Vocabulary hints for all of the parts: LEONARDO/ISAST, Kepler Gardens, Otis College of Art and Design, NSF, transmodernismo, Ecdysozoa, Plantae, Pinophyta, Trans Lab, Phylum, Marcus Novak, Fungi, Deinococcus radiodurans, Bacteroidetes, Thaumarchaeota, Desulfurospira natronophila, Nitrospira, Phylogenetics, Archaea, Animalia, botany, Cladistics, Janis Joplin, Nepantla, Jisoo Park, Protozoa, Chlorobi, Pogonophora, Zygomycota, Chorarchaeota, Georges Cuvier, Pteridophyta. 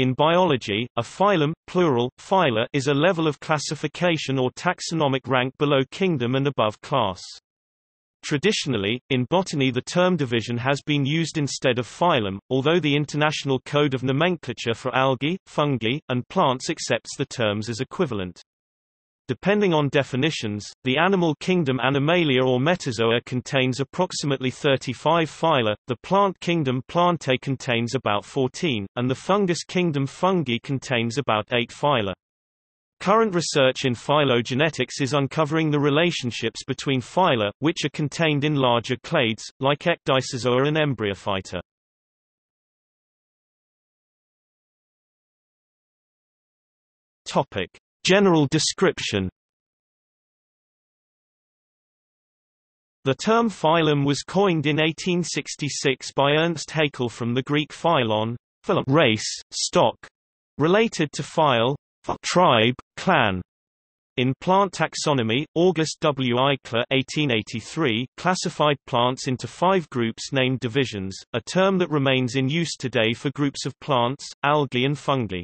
In biology, a phylum (plural, phyla) is a level of classification or taxonomic rank below kingdom and above class. Traditionally, in botany the term division has been used instead of phylum, although the International Code of Nomenclature for algae, fungi, and plants accepts the terms as equivalent. Depending on definitions, the animal kingdom Animalia or Metazoa contains approximately 35 phyla, the plant kingdom Plantae contains about 14, and the fungus kingdom Fungi contains about 8 phyla. Current research in phylogenetics is uncovering the relationships between phyla, which are contained in larger clades, like Ecdysozoa and Embryophyta. General description. The term phylum was coined in 1866 by Ernst Haeckel from the Greek phylon, race, stock, related to phyle, tribe, clan. In plant taxonomy, August W. Eichler 1883 classified plants into 5 groups named divisions, a term that remains in use today for groups of plants, algae and fungi.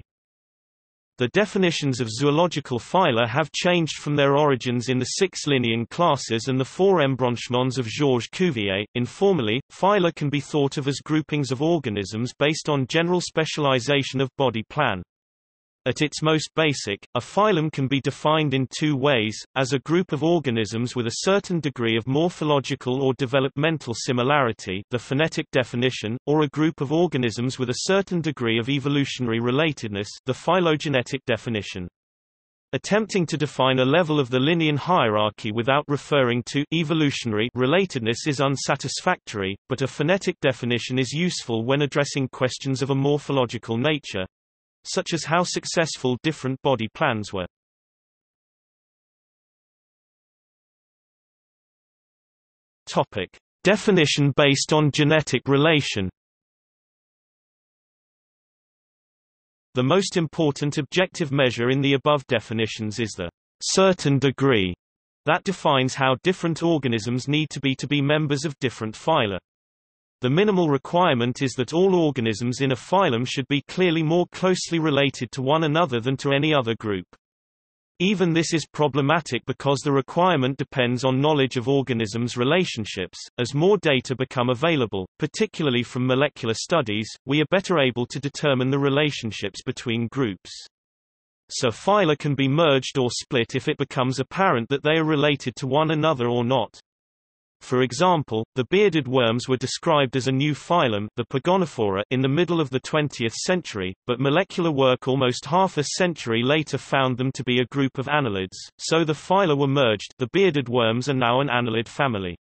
The definitions of zoological phyla have changed from their origins in the 6 Linnaean classes and the 4 embranchements of Georges Cuvier. Informally, phyla can be thought of as groupings of organisms based on general specialization of body plan. At its most basic, a phylum can be defined in 2 ways, as a group of organisms with a certain degree of morphological or developmental similarity, the phonetic definition, or a group of organisms with a certain degree of evolutionary relatedness, the phylogenetic definition. Attempting to define a level of the Linnaean hierarchy without referring to evolutionary relatedness is unsatisfactory, but a phonetic definition is useful when addressing questions of a morphological nature, such as how successful different body plans were. Topic: Definition based on genetic relation. The most important objective measure in the above definitions is the certain degree that defines how different organisms need to be members of different phyla. The minimal requirement is that all organisms in a phylum should be clearly more closely related to one another than to any other group. Even this is problematic because the requirement depends on knowledge of organisms' relationships. As more data become available, particularly from molecular studies, we are better able to determine the relationships between groups. So phyla can be merged or split if it becomes apparent that they are related to one another or not. For example, the bearded worms were described as a new phylum, the Pogonophora, in the middle of the 20th century, but molecular work almost half a century later found them to be a group of annelids, so the phyla were merged. The bearded worms are now an annelid family.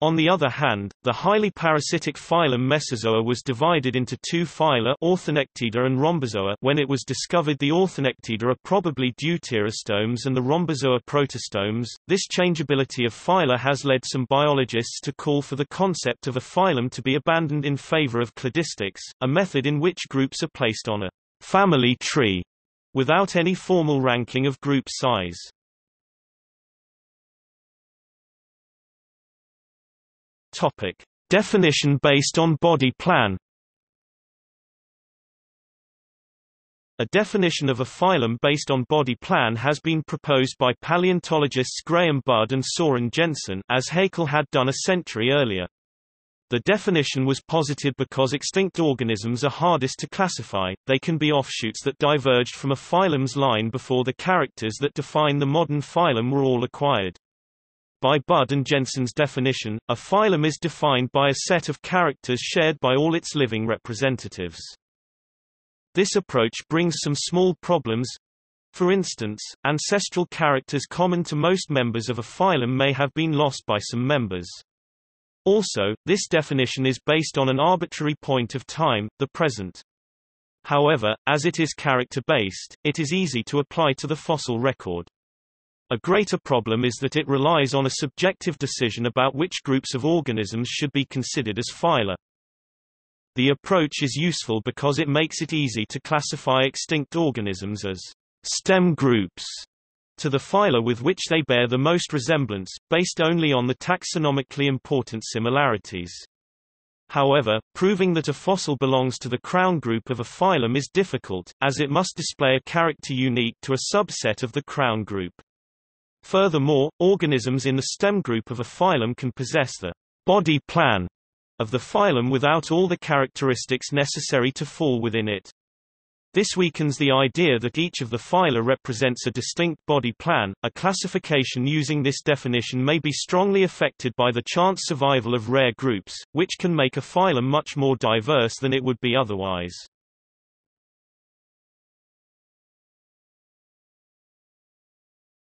On the other hand, the highly parasitic phylum Mesozoa was divided into 2 phyla, Orthonectida and Rhombozoa. When it was discovered, the Orthonectida are probably deuterostomes and the Rhombozoa protostomes. This changeability of phyla has led some biologists to call for the concept of a phylum to be abandoned in favor of cladistics, a method in which groups are placed on a family tree without any formal ranking of group size. Topic: Definition based on body plan. A definition of a phylum based on body plan has been proposed by paleontologists Graham Budd and Soren Jensen, as Haeckel had done a century earlier. The definition was posited because extinct organisms are hardest to classify. They can be offshoots that diverged from a phylum's line before the characters that define the modern phylum were all acquired. By Budd and Jensen's definition, a phylum is defined by a set of characters shared by all its living representatives. This approach brings some small problems. For instance, ancestral characters common to most members of a phylum may have been lost by some members. Also, this definition is based on an arbitrary point of time, the present. However, as it is character-based, it is easy to apply to the fossil record. A greater problem is that it relies on a subjective decision about which groups of organisms should be considered as phyla. The approach is useful because it makes it easy to classify extinct organisms as stem groups to the phyla with which they bear the most resemblance, based only on the taxonomically important similarities. However, proving that a fossil belongs to the crown group of a phylum is difficult, as it must display a character unique to a subset of the crown group. Furthermore, organisms in the stem group of a phylum can possess the body plan of the phylum without all the characteristics necessary to fall within it. This weakens the idea that each of the phyla represents a distinct body plan. A classification using this definition may be strongly affected by the chance survival of rare groups, which can make a phylum much more diverse than it would be otherwise.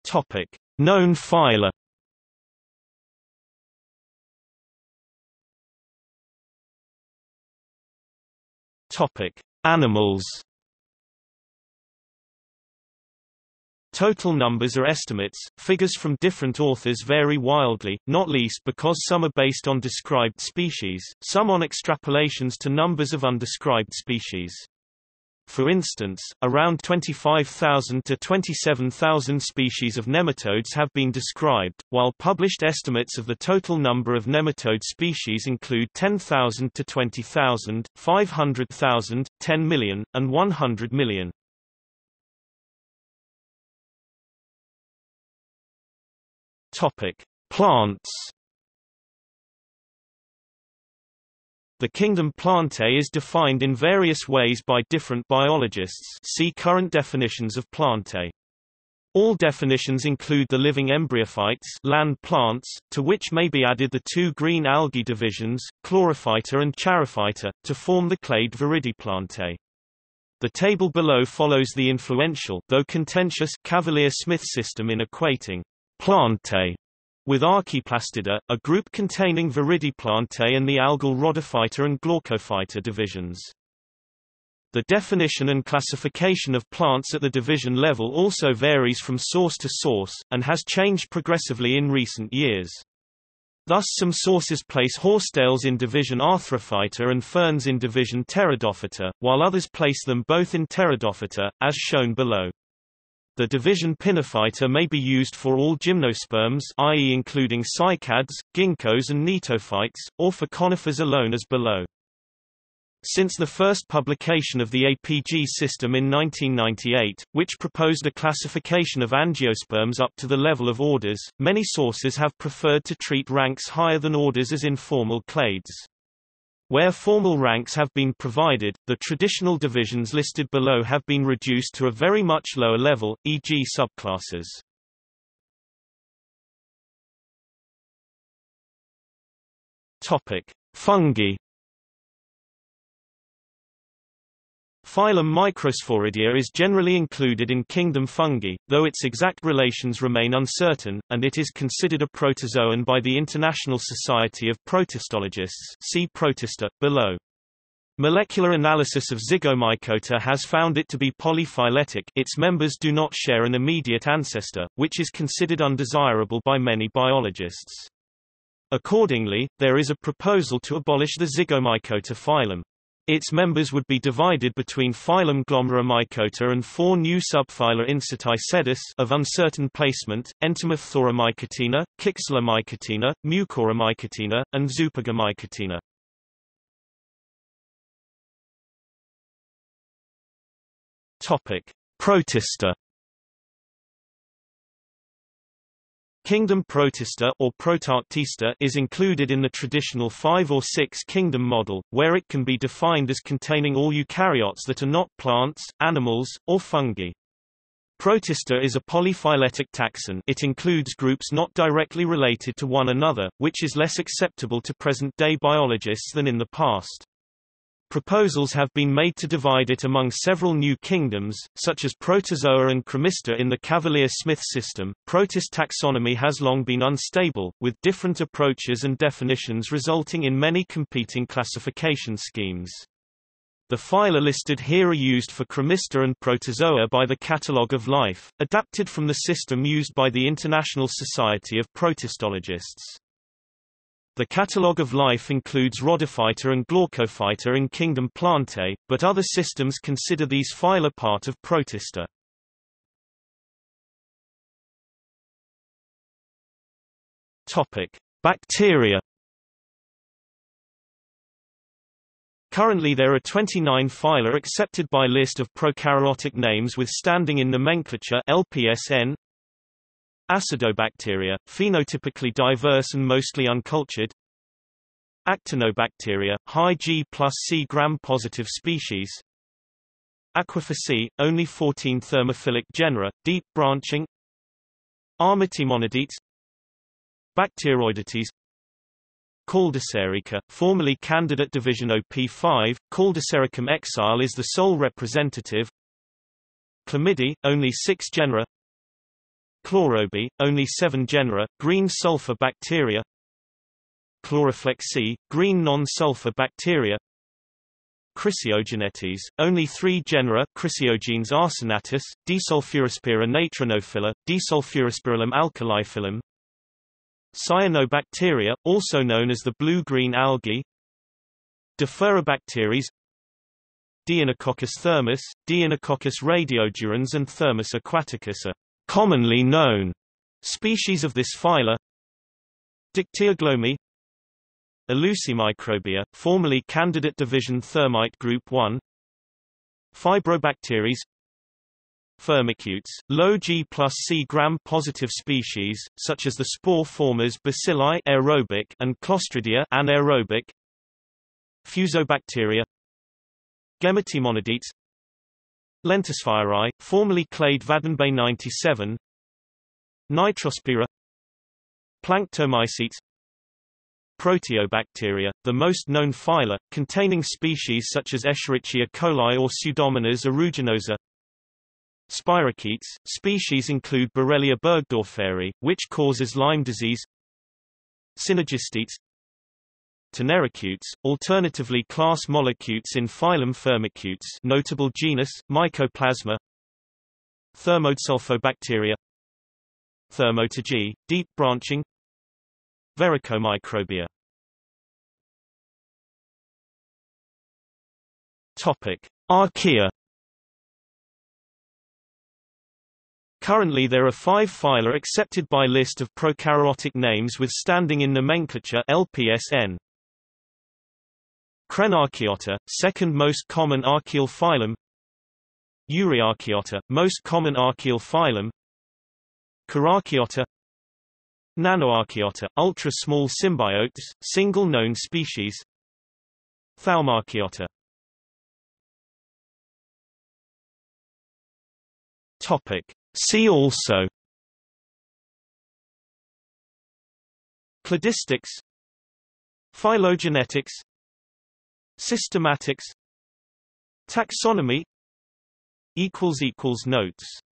Topic: Known phyla. Topic: Animals. Total numbers are estimates. Figures from different authors vary wildly, not least because some are based on described species, some on extrapolations to numbers of undescribed species. For instance, around 25,000 to 27,000 species of nematodes have been described, while published estimates of the total number of nematode species include 10,000 to 20,000, 500,000, 10 million, and 100 million. Topic: Plants. The kingdom Plantae is defined in various ways by different biologists. See current definitions of Plantae. All definitions include the living embryophytes, land plants, to which may be added the two green algae divisions, Chlorophyta and Charophyta, to form the clade Viridiplantae. The table below follows the influential, though contentious, Cavalier-Smith system in equating Plantae with Archaeplastida, a group containing Viridiplantae and the algal Rhodophyta and Glaucophyta divisions. The definition and classification of plants at the division level also varies from source to source, and has changed progressively in recent years. Thus some sources place horsetails in division Arthrophyta and ferns in division Pteridophyta, while others place them both in Pteridophyta, as shown below. The division Pinophyta may be used for all gymnosperms, i.e. including cycads, ginkgos and netophytes, or for conifers alone as below. Since the first publication of the APG system in 1998, which proposed a classification of angiosperms up to the level of orders, many sources have preferred to treat ranks higher than orders as informal clades. Where formal ranks have been provided, the traditional divisions listed below have been reduced to a very much lower level, e.g. subclasses. Topic: Fungi. Phylum Microsporidia is generally included in kingdom fungi, though its exact relations remain uncertain, and it is considered a protozoan by the International Society of Protistologists. See Protista, below. Molecular analysis of Zygomycota has found it to be polyphyletic. Its members do not share an immediate ancestor, which is considered undesirable by many biologists. Accordingly, there is a proposal to abolish the Zygomycota phylum. Its members would be divided between phylum Glomeromycota and four new subphyla Incitisedis of uncertain placement, Entomophthoromycotina, Kixilomycotina, Mucoromycotina, and Zupigomycotina. Topic: Protista. Kingdom Protista or Protarctista is included in the traditional 5 or 6 kingdom model, where it can be defined as containing all eukaryotes that are not plants, animals, or fungi. Protista is a polyphyletic taxon. It includes groups not directly related to one another, which is less acceptable to present-day biologists than in the past. Proposals have been made to divide it among several new kingdoms, such as Protozoa and Chromista in the Cavalier-Smith system. Protist taxonomy has long been unstable, with different approaches and definitions resulting in many competing classification schemes. The phyla listed here are used for Chromista and Protozoa by the Catalogue of Life, adapted from the system used by the International Society of Protistologists. The Catalogue of Life includes Rhodophyta and Glaucophyta in kingdom Plantae, but other systems consider these phyla part of Protista. Topic: Bacteria. Currently there are 29 phyla accepted by list of prokaryotic names with standing in nomenclature LPSN. Acidobacteria, phenotypically diverse and mostly uncultured. Actinobacteria, high G+C gram-positive species. Aquifacea, only 14 thermophilic genera, deep branching. Armitymonidates. Bacteroidetes. Caldicerica, formerly candidate division OP5, Caldicericum exile is the sole representative. Chlamydae, only 6 genera. Chlorobi, only 7 genera, green sulfur bacteria. Chlorophyta, green non-sulfur bacteria. Chrysogenetes, only 3 genera, Chrysogenes arsenatus, Desulfurospira natronophila, Desulfurospirillum alkaliphyllum. Cyanobacteria, also known as the blue-green algae. Deferobacteres. Deinococcus thermus, Deinococcus radiodurans and Thermus aquaticus are commonly known species of this phyla. Dictyoglomi. Eleusimicrobia, formerly candidate division Thermite group 1. Fibrobacteres. Firmicutes, low G+C gram-positive species, such as the spore formers Bacilli aerobic and Clostridia anaerobic. Fusobacteria. Gemetimonidates. Lentispheri, formerly clade Vaddenbay 97. Nitrospira. Planktomycetes. Proteobacteria, the most known phyla, containing species such as Escherichia coli or Pseudomonas aeruginosa. Spirochetes, species include Borrelia burgdorferi, which causes Lyme disease. Synergistetes. Tenericutes, alternatively class Mollicutes in phylum Firmicutes, notable genus, Mycoplasma. Thermosulfobacteria. Thermotogae, deep branching. Vericomicrobia. Archaea. Currently there are 5 phyla accepted by list of prokaryotic names with standing in nomenclature LPSN. Crenarchaeota, second most common archaeal phylum. Euryarchaeota, most common archaeal phylum. Chorarchaeota. Nanoarchaeota, ultra-small symbiotes, single known species. Thaumarchaeota. See also: Cladistics, Phylogenetics, Systematics, Taxonomy. Notes